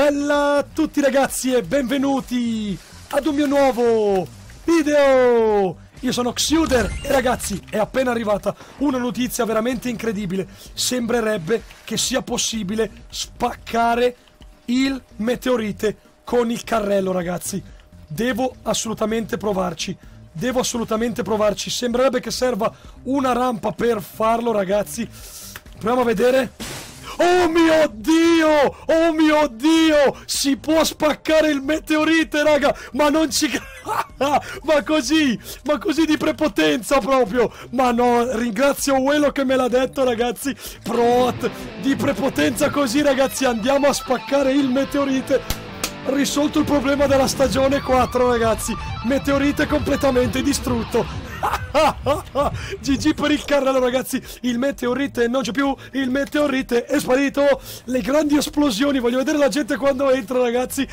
Bella a tutti ragazzi e benvenuti ad un mio nuovo video. Io sono Xiuder e ragazzi è appena arrivata una notizia veramente incredibile. Sembrerebbe che sia possibile spaccare il meteorite con il carrello ragazzi. Devo assolutamente provarci. Sembrerebbe che serva una rampa per farlo ragazzi. Proviamo a vedere. Oh mio Dio! Si può spaccare il meteorite, raga! Ma non ci credo! Ma così di prepotenza proprio! Ma no, ringrazio Uelo che me l'ha detto, ragazzi! Prot! Di prepotenza così, ragazzi! Andiamo a spaccare il meteorite! Risolto il problema della stagione 4, ragazzi! Meteorite completamente distrutto! GG per il carrello ragazzi. Il meteorite non c'è più. Il meteorite è sparito. Le grandi esplosioni. Voglio vedere la gente quando entra ragazzi.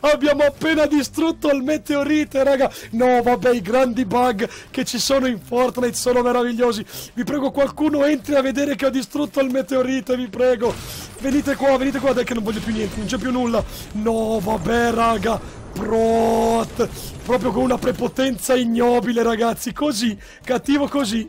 Abbiamo appena distrutto il meteorite raga. No vabbè, i grandi bug che ci sono in Fortnite sono meravigliosi. Vi prego, qualcuno entri a vedere che ho distrutto il meteorite. Vi prego, venite qua, dai che non voglio più niente. Non c'è più nulla. No vabbè raga, prot, proprio con una prepotenza ignobile ragazzi, così cattivo così.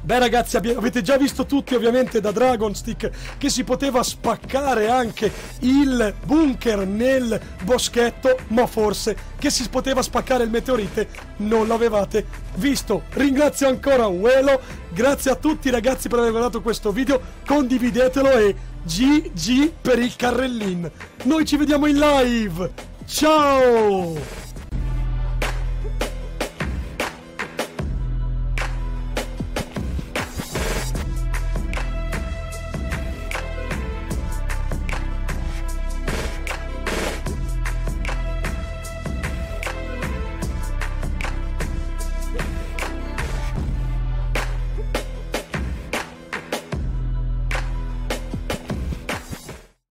Beh ragazzi, avete già visto tutti ovviamente da Dragon Stick che si poteva spaccare anche il bunker nel boschetto, ma forse che si poteva spaccare il meteorite non l'avevate visto. Ringrazio ancora Uelo, grazie a tutti ragazzi per aver guardato questo video, condividetelo e GG per il carrellin. Noi ci vediamo in live. Ciao!